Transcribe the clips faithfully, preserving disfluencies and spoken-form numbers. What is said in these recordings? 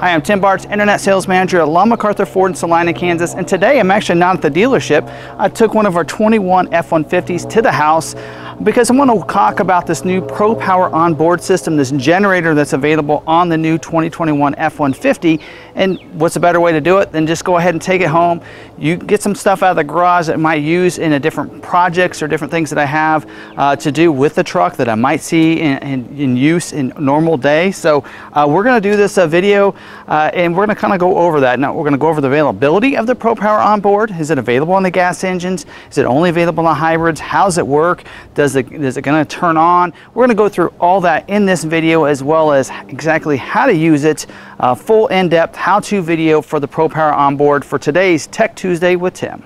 Hi, I'm Tim Bartz, Internet Sales Manager at Long McArthur Ford in Salina, Kansas, and today I'm actually not at the dealership. I took one of our twenty-one F one fifties to the house because I want to talk about this new ProPower Onboard system, this generator that's available on the new twenty twenty-one F one fifty. And what's a better way to do it than just go ahead and take it home. You get some stuff out of the garage that I might use in a different projects or different things that I have uh, to do with the truck that I might see in, in, in use in normal day. So uh, we're going to do this uh, video uh, and we're going to kind of go over that. Now we're going to go over the availability of the ProPower Onboard. Is it available on the gas engines? Is it only available on hybrids? How does it work? Does Is it, is it going to turn on? We're going to go through all that in this video, as well as exactly how to use it. Uh, full in-depth how-to video for the ProPower Onboard for today's Tech Tuesday with Tim.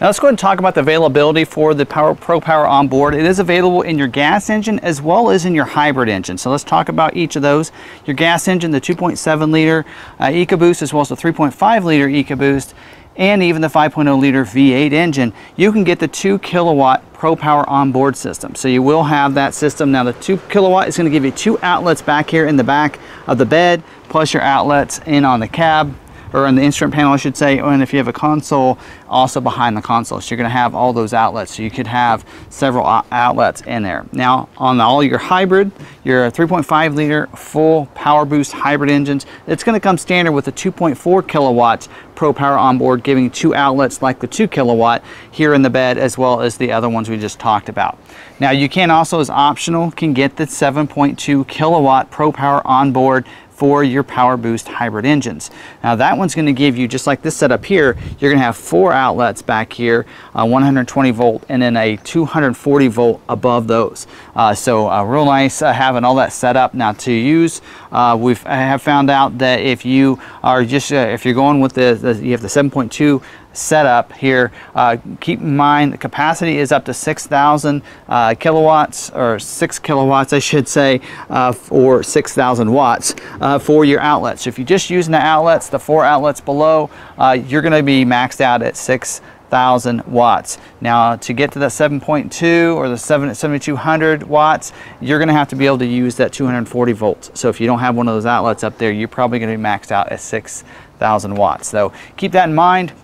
Now let's go ahead and talk about the availability for the Power, ProPower Onboard. It is available in your gas engine as well as in your hybrid engine. So let's talk about each of those. Your gas engine, the two point seven liter uh, EcoBoost, as well as the three point five liter EcoBoost, and even the five point oh liter V eight engine, you can get the two kilowatt ProPower Onboard system. So you will have that system. Now the two kilowatt is going to give you two outlets back here in the back of the bed, plus your outlets in on the cab, or on the instrument panel I should say, and if you have a console, also behind the console. So you're going to have all those outlets. So you could have several outlets in there. Now on all your hybrid, your three point five liter full Power Boost hybrid engines, it's going to come standard with a two point four kilowatt ProPower Onboard, giving two outlets like the two kilowatt here in the bed, as well as the other ones we just talked about. Now you can also, as optional, can get the seven point two kilowatt ProPower Onboard for your Power Boost hybrid engines. Now that one's going to give you, just like this setup here, you're going to have four outlets back here, uh, one hundred twenty volt and then a two hundred forty volt above those. Uh, so uh, real nice uh, having all that set up. Now to use, uh, we've I have found out that if you are just uh, if you're going with the, the you have the seven point two setup here, uh, keep in mind the capacity is up to six thousand uh, kilowatts, or six kilowatts I should say, uh, or six thousand watts uh, for your outlets. So if you're just using the outlets, the four outlets below, uh, you're going to be maxed out at six thousand watts. Now to get to that seven point two or the seventy-two hundred watts, you're going to have to be able to use that two hundred forty volts. So if you don't have one of those outlets up there, you're probably going to be maxed out at six thousand watts. So keep that in mind.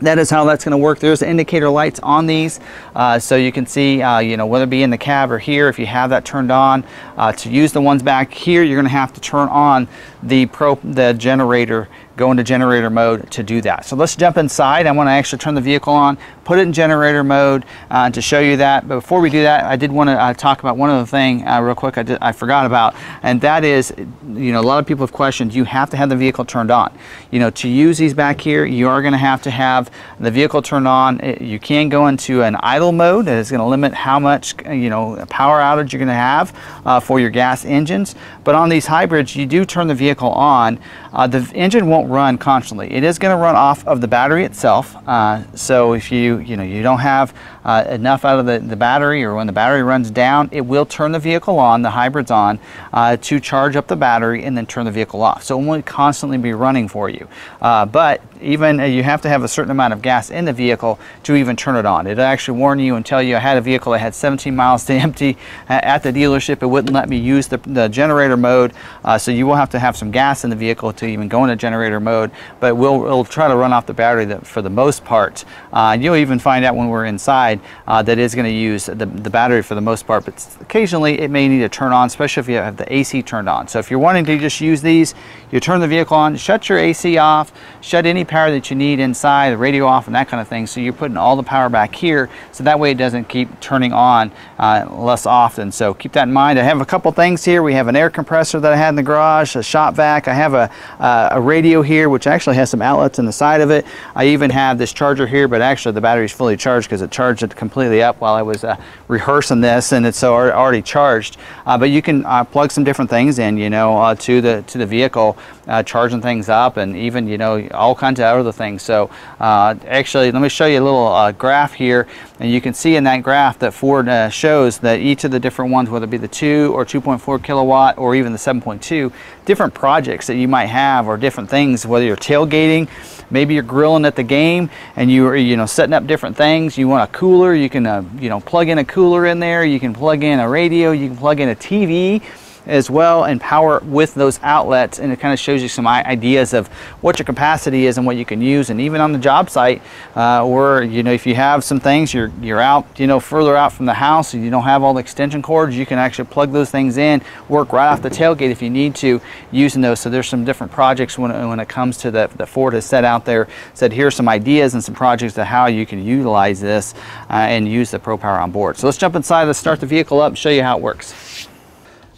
That is how that's going to work. There's indicator lights on these, uh, so you can see, uh, you know, whether it be in the cab or here, if you have that turned on. Uh, to use the ones back here, you're going to have to turn on the pro the generator, go into generator mode to do that. So let's jump inside. I want to actually turn the vehicle on, put it in generator mode uh, to show you that. But before we do that, I did want to uh, talk about one other thing uh, real quick. I, did, I forgot about, and that is, you know, a lot of people have questioned. You have to have the vehicle turned on. You know, to use these back here, you are going to have to have the vehicle turned on. You can go into an idle mode that is going to limit how much, you know, power outage you're going to have uh, for your gas engines. But on these hybrids, you do turn the vehicle on. Uh, the engine won't run constantly. It is going to run off of the battery itself. Uh, so if you, you know, you don't have uh, enough out of the, the battery, or when the battery runs down, it will turn the vehicle on, the hybrids on, uh, to charge up the battery and then turn the vehicle off. So it won't constantly be running for you. Uh, but even uh, you have to have a certain amount of gas in the vehicle to even turn it on. It'll actually warn you and tell you, I had a vehicle that had seventeen miles to empty at the dealership. It wouldn't let me use the, the generator mode. Uh, so you will have to have some gas in the vehicle to even go into generator mode, but we'll, we'll try to run off the battery that, for the most part. Uh, you'll even find out when we're inside uh, that it's going to use the, the battery for the most part, but occasionally it may need to turn on, especially if you have the A C turned on. So if you're wanting to just use these, you turn the vehicle on, shut your A C off, shut any power that you need inside, the radio off and that kind of thing. So you're putting all the power back here, so that way it doesn't keep turning on uh, less often. So keep that in mind. I have a couple things here. We have an air compressor that I had in the garage, a shop vac. I have a, uh, a radio here, which actually has some outlets in the side of it. I even have this charger here, but actually the battery's fully charged because it charged it completely up while I was uh, rehearsing this, and it's so already charged. Uh, but you can uh, plug some different things in, you know, uh, to the to the vehicle, uh, charging things up, and even, you know, all kinds of other things. So uh, Uh, actually, let me show you a little uh, graph here, and you can see in that graph that Ford uh, shows that each of the different ones, whether it be the two or two point four kilowatt or even the seven point two, different projects that you might have or different things, whether you're tailgating, maybe you're grilling at the game and you're, you know, setting up different things, you want to cool cooler. You can uh, you know, plug in a cooler in there. You can plug in a radio. You can plug in a T V as well and power with those outlets, and it kind of shows you some ideas of what your capacity is and what you can use. And even on the job site, uh, or you know, if you have some things you're you're out, you know, further out from the house and you don't have all the extension cords, you can actually plug those things in, work right off the tailgate if you need to using those. So there's some different projects when, when it comes to that the Ford has set out there, said here's some ideas and some projects of how you can utilize this uh, and use the ProPower Onboard. So let's jump inside, let's start the vehicle up and show you how it works.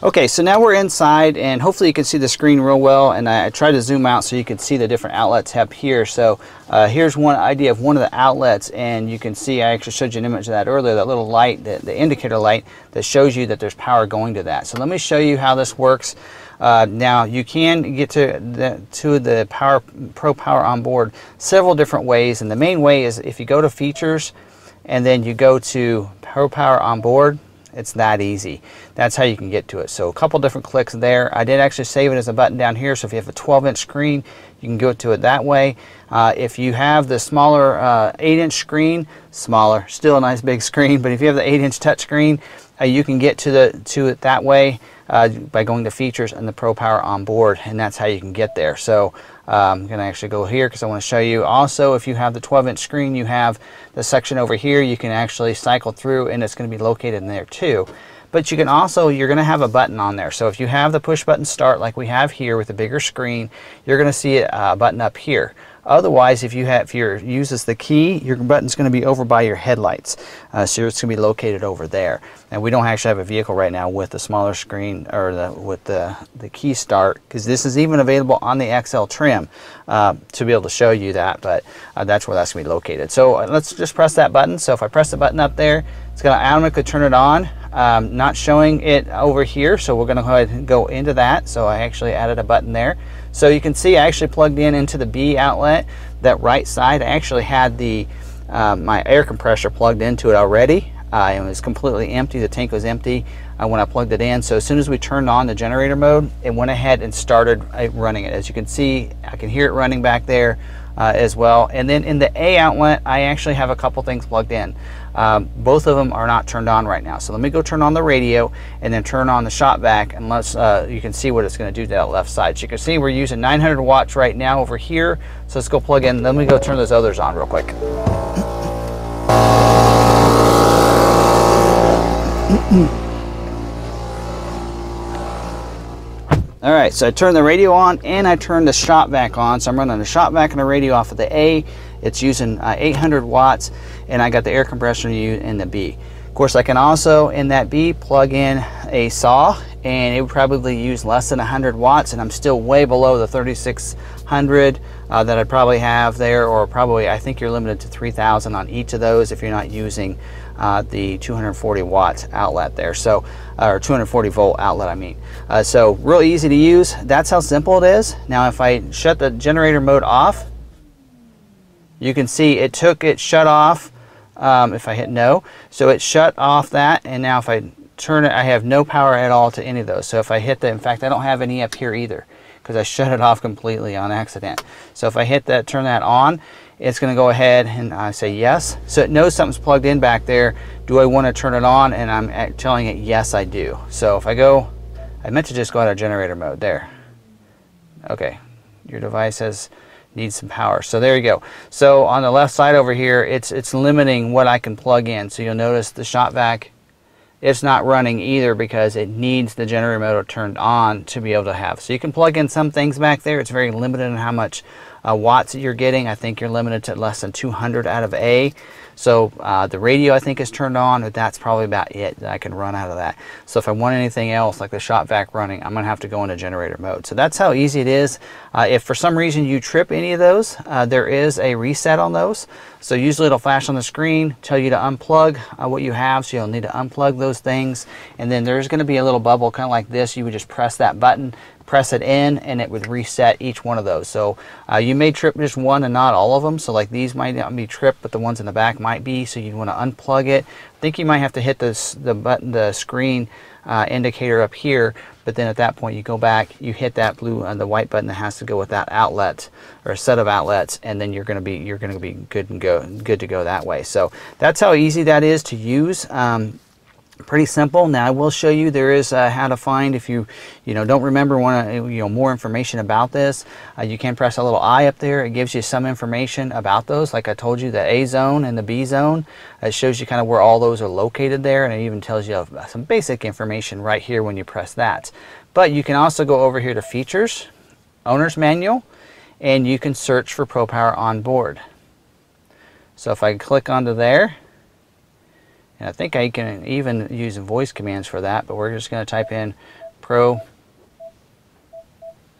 Okay, so now we're inside, and hopefully you can see the screen real well, and I tried to zoom out so you can see the different outlets up here. So uh, here's one idea of one of the outlets, and you can see I actually showed you an image of that earlier, that little light, the, the indicator light that shows you that there's power going to that. So let me show you how this works. Uh, now you can get to the, to the power, ProPower Onboard several different ways, and the main way is if you go to features and then you go to ProPower Onboard. It's that easy. That's how you can get to it. So a couple different clicks there. I did actually save it as a button down here, so if you have a twelve inch screen, you can go to it that way. Uh, if you have the smaller uh, eight inch screen, smaller, still a nice big screen, but if you have the eight inch touchscreen, uh, you can get to, the, to it that way uh, by going to Features and the ProPower Onboard, and that's how you can get there. So um, I'm going to actually go here because I want to show you. Also, if you have the twelve inch screen, you have the section over here. You can actually cycle through, and it's going to be located in there too. But you can also, you're going to have a button on there. So if you have the push button start like we have here with a bigger screen, you're going to see a button up here. Otherwise, if you have, if you use as the key, your button's going to be over by your headlights. Uh, so it's going to be located over there. And we don't actually have a vehicle right now with the smaller screen or the, with the, the key start, because this is even available on the X L trim uh, to be able to show you that, but uh, that's where that's going to be located. So uh, let's just press that button. So if I press the button up there, it's going to automatically turn it on. Um, not showing it over here, so we're going to go ahead and go into that. So I actually added a button there. So you can see I actually plugged in into the B outlet, that right side. I actually had the uh, my air compressor plugged into it already. Uh, it was completely empty. The tank was empty uh, when I plugged it in. So as soon as we turned on the generator mode, it went ahead and started uh, running it. As you can see, I can hear it running back there uh, as well. And then in the A outlet, I actually have a couple things plugged in. Um, both of them are not turned on right now. So let me go turn on the radio and then turn on the shop vac, and let's, uh, you can see what it's going to do to that left side. So you can see we're using nine hundred watts right now over here. So let's go plug in. Let me go turn those others on real quick. All right, so I turned the radio on and I turned the shop vac on. So I'm running the shop vac and the radio off of the A. It's using uh, eight hundred watts, and I got the air compressor in the B. Of course, I can also, in that B, plug in a saw, and it would probably use less than one hundred watts, and I'm still way below the thirty-six hundred uh, that I probably have there, or probably, I think you're limited to three thousand on each of those if you're not using Uh, the two hundred forty watt outlet there, so uh, or two hundred forty volt outlet I mean. Uh, so real easy to use. That's how simple it is. Now if I shut the generator mode off, you can see it took it shut off. Um, if I hit no, so it shut off that, and now if I turn it, I have no power at all to any of those. So if I hit that, in fact I don't have any up here either because I shut it off completely on accident. So if I hit that, turn that on, it's going to go ahead and I say yes. So it knows something's plugged in back there. Do I want to turn it on? And I'm telling it, yes, I do. So if I go, I meant to just go out of generator mode there. Okay. Your device has needs some power. So there you go. So on the left side over here, it's, it's limiting what I can plug in. So you'll notice the shop vac, it's not running either because it needs the generator motor turned on to be able to have. So you can plug in some things back there. It's very limited on how much uh, watts that you're getting. I think you're limited to less than two hundred out of A. So uh, the radio I think is turned on, but that's probably about it that I can run out of that. So if I want anything else like the shop vac running, I'm gonna have to go into generator mode. So that's how easy it is. Uh, if for some reason you trip any of those, uh, there is a reset on those. So usually it'll flash on the screen, tell you to unplug uh, what you have. So you'll need to unplug those things. And then there's gonna be a little bubble kind of like this. You would just press that button, press it in, and it would reset each one of those. So uh, you may trip just one and not all of them. So like these might not be tripped, but the ones in the back might be. So you'd want to unplug it. I think you might have to hit this, the button, the screen uh, indicator up here, but then at that point you go back, you hit that blue and uh, the white button that has to go with that outlet or a set of outlets, and then you're going to be you're going to be good and go good to go that way. So that's how easy that is to use. Um, pretty simple. Now I will show you there is uh, how to find, if you you know don't remember, want to you know more information about this, uh, you can press a little I up there. It gives you some information about those, like I told you, the A zone and the B zone. It shows you kind of where all those are located there, and it even tells you some basic information right here when you press that. But you can also go over here to Features, Owner's Manual, and you can search for ProPower Onboard. So if I click onto there, and I think I can even use voice commands for that, but we're just going to type in Pro.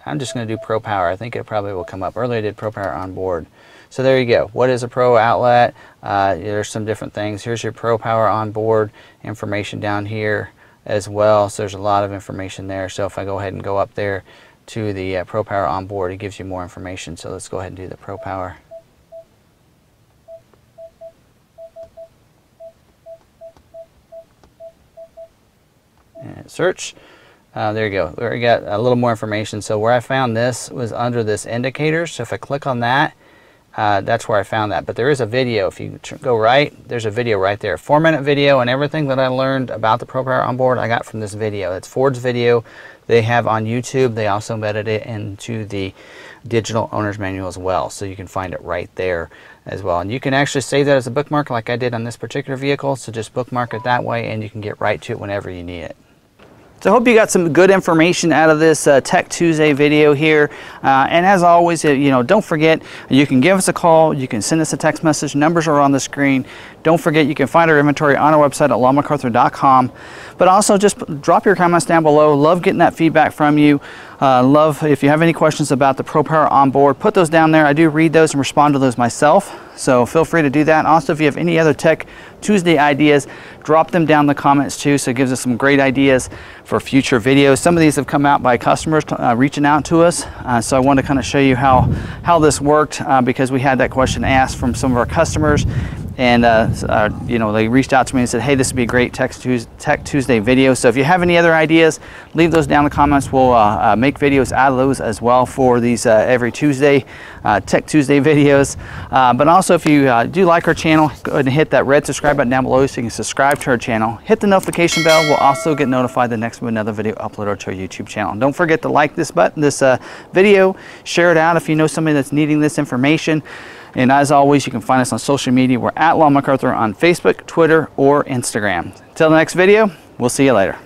I'm just going to do ProPower. I think it probably will come up. Earlier I did ProPower Onboard. So there you go. What is a Pro outlet? Uh, there's some different things. Here's your ProPower Onboard information down here as well. So there's a lot of information there. So if I go ahead and go up there to the uh, ProPower Onboard, it gives you more information. So let's go ahead and do the ProPower. And search. Uh, there you go. We got a little more information. So where I found this was under this indicator. So if I click on that, uh, that's where I found that. But there is a video. If you go right, there's a video right there. Four minute video, and everything that I learned about the ProPower Onboard I got from this video. It's Ford's video they have on YouTube. They also embedded it into the digital owner's manual as well. So you can find it right there as well. And you can actually save that as a bookmark like I did on this particular vehicle. So just bookmark it that way and you can get right to it whenever you need it. So I hope you got some good information out of this uh, Tech Tuesday video here. Uh, and as always, you know, don't forget, you can give us a call, you can send us a text message, numbers are on the screen. Don't forget, you can find our inventory on our website at long m carthur dot com. But also just drop your comments down below. Love getting that feedback from you. Uh, love, if you have any questions about the ProPower Onboard, put those down there. I do read those and respond to those myself. So feel free to do that. Also, if you have any other Tech Tuesday ideas, drop them down in the comments too. So it gives us some great ideas for future videos. Some of these have come out by customers uh, reaching out to us. Uh, so I want to kind of show you how, how this worked uh, because we had that question asked from some of our customers. And, uh, uh, you know, they reached out to me and said, hey, this would be a great Tech Tuesday, Tech Tuesday video. So if you have any other ideas, leave those down in the comments. We'll uh, uh, make videos out of those as well for these uh, every Tuesday, uh, Tech Tuesday videos. Uh, but also, if you uh, do like our channel, go ahead and hit that red subscribe button down below so you can subscribe to our channel. Hit the notification bell. We'll also get notified the next time another video uploaded to our YouTube channel. And don't forget to like this button, this uh, video. Share it out if you know somebody that's needing this information. And as always, you can find us on social media. We're at Long McArthur on Facebook, Twitter, or Instagram. Till the next video, we'll see you later.